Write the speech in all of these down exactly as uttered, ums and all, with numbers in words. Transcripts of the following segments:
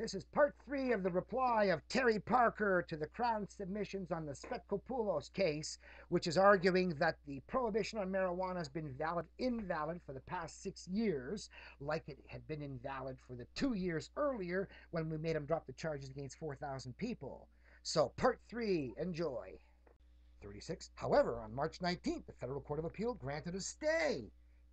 This is part three of the reply of Terry Parker to the Crown submissions on the Sfetkopoulos case, which is arguing that the prohibition on marijuana has been valid, invalid for the past six years, like it had been invalid for the two years earlier when we made him drop the charges against four thousand people. So part three, enjoy. thirty-six. However, on March nineteenth, the Federal Court of Appeal granted a stay,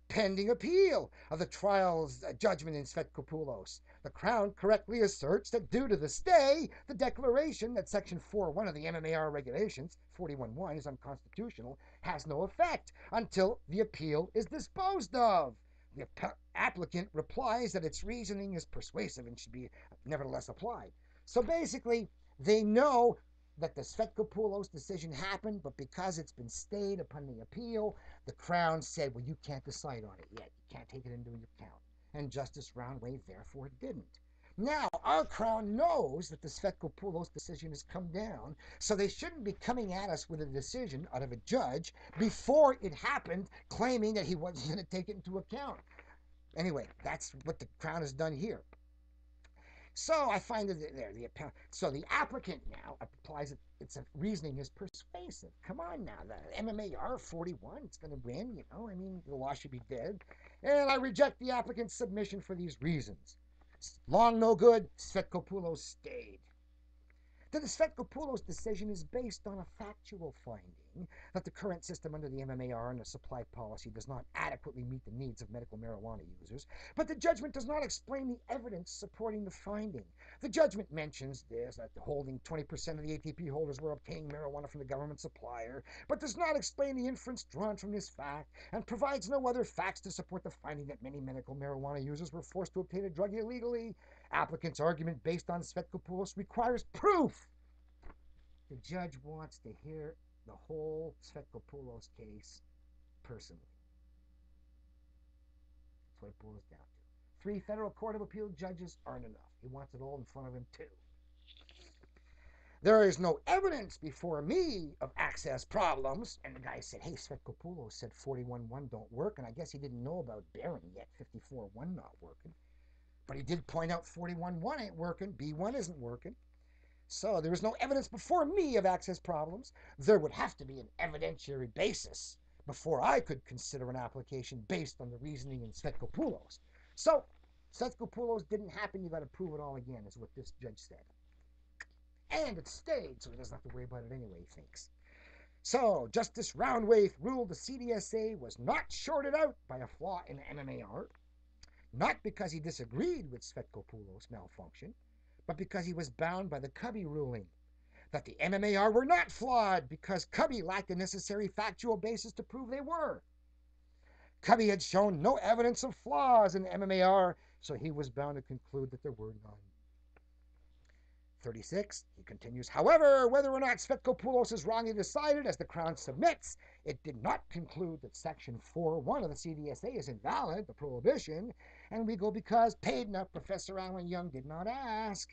pending appeal of the trial's judgment in Sfetkopoulos. The Crown correctly asserts that due to the stay, the declaration that Section four one of the M M A R regulations, forty-one one, is unconstitutional, has no effect until the appeal is disposed of. The app applicant replies that its reasoning is persuasive and should be nevertheless applied. So basically, they know that the Sfetkopoulos decision happened, but because it's been stayed upon the appeal, the Crown said, well, you can't decide on it yet. You can't take it into account. And Justice Roundwave, therefore, didn't. Now, our Crown knows that the Sfetkopoulos decision has come down, so they shouldn't be coming at us with a decision out of a judge before it happened, claiming that he wasn't going to take it into account. Anyway, that's what the Crown has done here. So I find that there the so the applicant now applies it. Its reasoning is persuasive. Come on now, the M M A R forty-one, it's going to win. You know, I mean, the law should be dead. And I reject the applicant's submission for these reasons. Long no good. Sfetkopoulos stayed. The Sfetkopoulos decision is based on a factual finding that the current system under the M M A R and the supply policy does not adequately meet the needs of medical marijuana users, but the judgment does not explain the evidence supporting the finding. The judgment mentions this, that holding twenty percent of the A T P holders were obtaining marijuana from the government supplier, but does not explain the inference drawn from this fact and provides no other facts to support the finding that many medical marijuana users were forced to obtain a drug illegally. Applicant's argument based on Sfetkopoulos requires proof. The judge wants to hear the whole Sfetkopoulos case personally. That's what it boils down to. Three Federal Court of Appeal judges aren't enough. He wants it all in front of him, too. There is no evidence before me of access problems. And the guy said, hey, Sfetkopoulos said forty-one one don't work, and I guess he didn't know about Barron yet, fifty-four one not working. But he did point out forty-one one ain't working, B one isn't working. So there is no evidence before me of access problems. There would have to be an evidentiary basis before I could consider an application based on the reasoning in Sfetkopoulos. So Sfetkopoulos didn't happen. You got to prove it all again, is what this judge said. And it stayed, so he doesn't have to worry about it anyway, he thinks. So Justice Roundwaite ruled the C D S A was not shorted out by a flaw in the M M A R, not because he disagreed with Sfetkopoulos' malfunction, but because he was bound by the Cuddy ruling, that the M M A R were not flawed because Cuddy lacked the necessary factual basis to prove they were. Cuddy had shown no evidence of flaws in the M M A R, so he was bound to conclude that there were none. thirty-six, he continues, however, whether or not Sfetkopoulos is wrongly decided, as the Crown submits, it did not conclude that Section four one of the C D S A is invalid, the prohibition, and we go because paid enough, Professor Alan Young did not ask.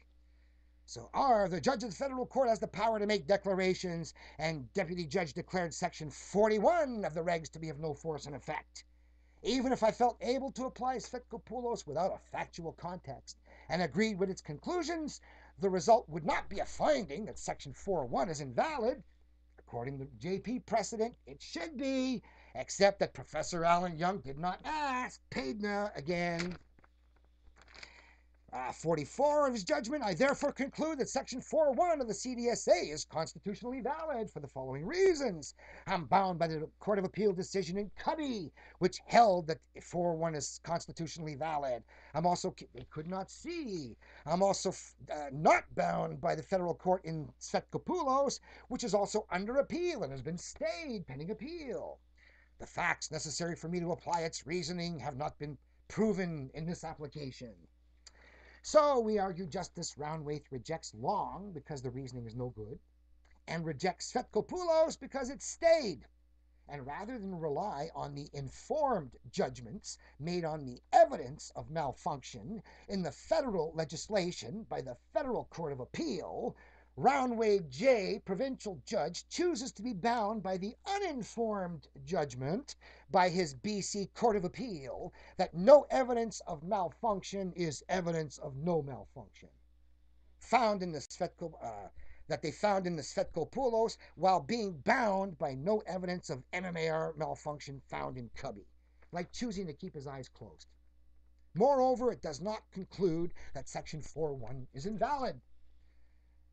So R, the judge of the federal court has the power to make declarations, and deputy judge declared Section forty-one of the regs to be of no force and effect. Even if I felt able to apply Sfetkopoulos without a factual context and agreed with its conclusions, the result would not be a finding that Section four one is invalid. According to J P precedent, it should be, except that Professor Alan Young did not ask. Paidna again. Uh, forty-four of his judgment, I therefore conclude that Section four one of the C D S A is constitutionally valid for the following reasons. I'm bound by the Court of Appeal decision in Cuddy, which held that four one is constitutionally valid. I'm also, they could not see. I'm also uh, not bound by the federal court in Sfetkopoulos, which is also under appeal and has been stayed pending appeal. The facts necessary for me to apply its reasoning have not been proven in this application. So we argue Justice Roundwaite rejects Long because the reasoning is no good, and rejects Sfetkopoulos because it stayed. And rather than rely on the informed judgments made on the evidence of malfunction in the federal legislation by the Federal Court of Appeal, Roundwave J, provincial judge, chooses to be bound by the uninformed judgment by his B C Court of Appeal that no evidence of malfunction is evidence of no malfunction. found in the Sfetkopoulos, uh, that they found in the Sfetkopoulos, while being bound by no evidence of M M A R malfunction found in Cuddy, like choosing to keep his eyes closed. Moreover, it does not conclude that Section four one is invalid.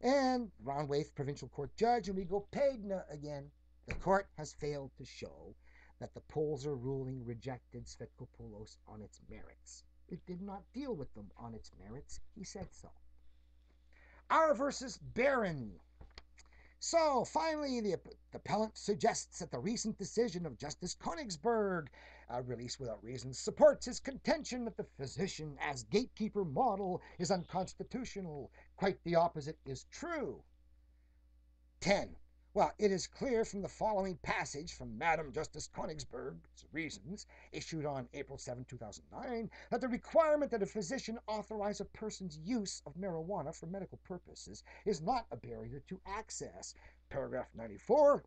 And Roundwave, provincial court judge, and we go Pagna again. The court has failed to show that the Polzer ruling rejected Sfetkopoulos on its merits. It did not deal with them on its merits. He said so. R versus Barron. So, finally, the, the appellant suggests that the recent decision of Justice Konigsberg, uh, released without reason, supports his contention that the physician as gatekeeper model is unconstitutional. Quite the opposite is true. ten. Well, it is clear from the following passage from Madam Justice Konigsberg's reasons, issued on April seventh, two thousand nine, that the requirement that a physician authorize a person's use of marijuana for medical purposes is not a barrier to access. Paragraph ninety-four.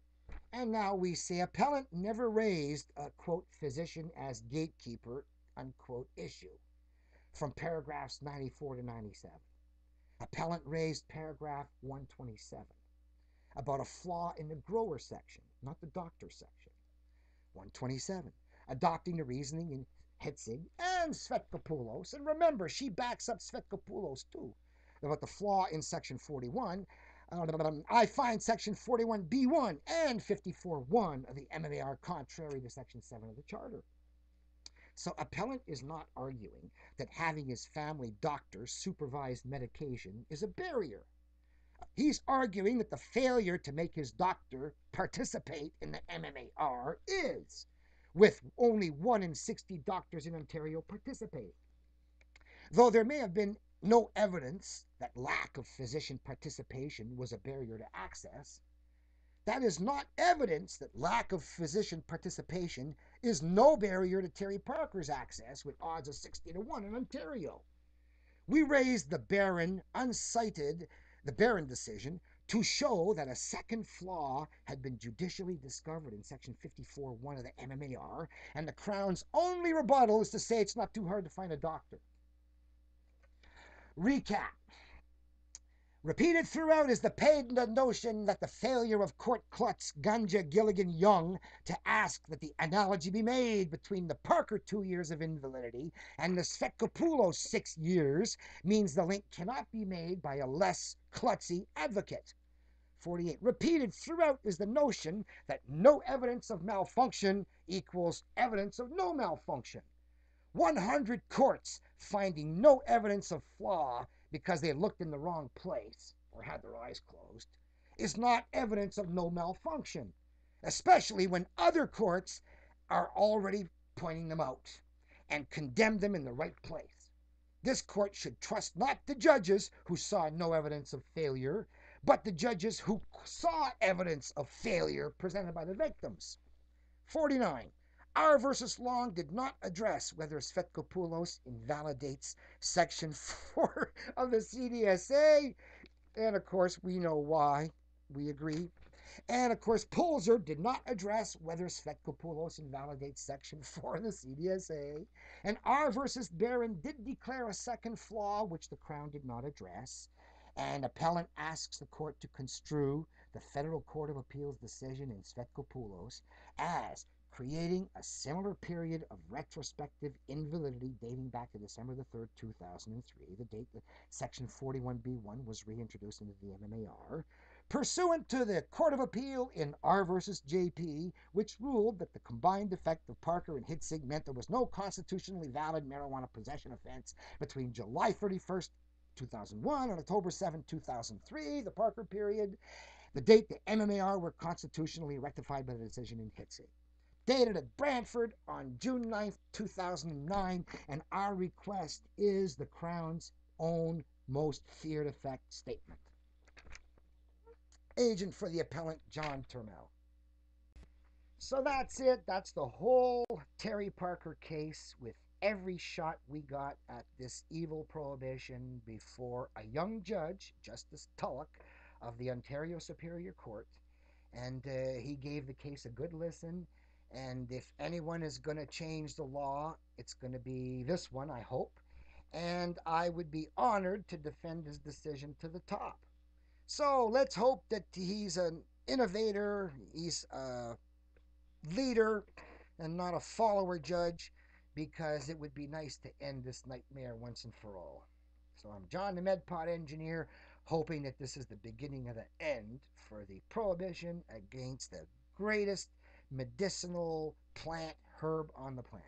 And now we see appellant never raised a, quote, physician as gatekeeper, unquote, issue from paragraphs ninety-four to ninety-seven. Appellant raised paragraph one twenty-seven. About a flaw in the grower section, not the doctor section. one twenty-seven, adopting the reasoning in Hitzig and Sfetkopoulos, and remember, she backs up Sfetkopoulos too, about the flaw in section forty-one. Uh, I find section forty-one B one and fifty-four one of the M M A R contrary to section seven of the charter. So appellant is not arguing that having his family doctor supervise medication is a barrier. He's arguing that the failure to make his doctor participate in the M M A R is, with only one in sixty doctors in Ontario participating. Though there may have been no evidence that lack of physician participation was a barrier to access, that is not evidence that lack of physician participation is no barrier to Terry Parker's access with odds of sixty to one in Ontario. We raised the Baron uncited The Baron decision to show that a second flaw had been judicially discovered in section fifty-four one of the M M A R, and the Crown's only rebuttal is to say it's not too hard to find a doctor. Recap. Repeated throughout is the patent notion that the failure of Court Klutz, Ganja, Gilligan, Young to ask that the analogy be made between the Parker two years of invalidity and the Sfetkopoulos six years means the link cannot be made by a less klutzy advocate. forty-eight. Repeated throughout is the notion that no evidence of malfunction equals evidence of no malfunction. one hundred courts finding no evidence of flaw because they looked in the wrong place or had their eyes closed is not evidence of no malfunction, especially when other courts are already pointing them out and condemn them in the right place. This court should trust not the judges who saw no evidence of failure, but the judges who saw evidence of failure presented by the victims. forty-nine. R versus Long did not address whether Sfetkopoulos invalidates section four of the C D S A. And of course, we know why. We agree. And of course, Polzer did not address whether Sfetkopoulos invalidates section four of the C D S A. And R versus Barron did declare a second flaw, which the Crown did not address. And appellant asks the court to construe the Federal Court of Appeals decision in Sfetkopoulos as creating a similar period of retrospective invalidity dating back to December the third, two thousand three, the date that section forty-one B one was reintroduced into the M M A R, pursuant to the Court of Appeal in R versus J P, which ruled that the combined effect of Parker and Hitzig meant there was no constitutionally valid marijuana possession offense between July thirty-first, two thousand one and October seventh, two thousand three, the Parker period, the date the M M A R were constitutionally rectified by the decision in Hitzig. Dated at Brantford on June ninth, two thousand nine, and our request is the Crown's own most feared effect statement. Agent for the appellant, John Turmel. So that's it. That's the whole Terry Parker case with every shot we got at this evil prohibition before a young judge, Justice Tulloch of the Ontario Superior Court, and uh, he gave the case a good listen. And if anyone is going to change the law, it's going to be this one, I hope. and I would be honored to defend his decision to the top. So let's hope that he's an innovator, he's a leader, and not a follower judge, because it would be nice to end this nightmare once and for all. So I'm John the MedPod Engineer, hoping that this is the beginning of the end for the prohibition against the greatest medicinal plant herb on the planet.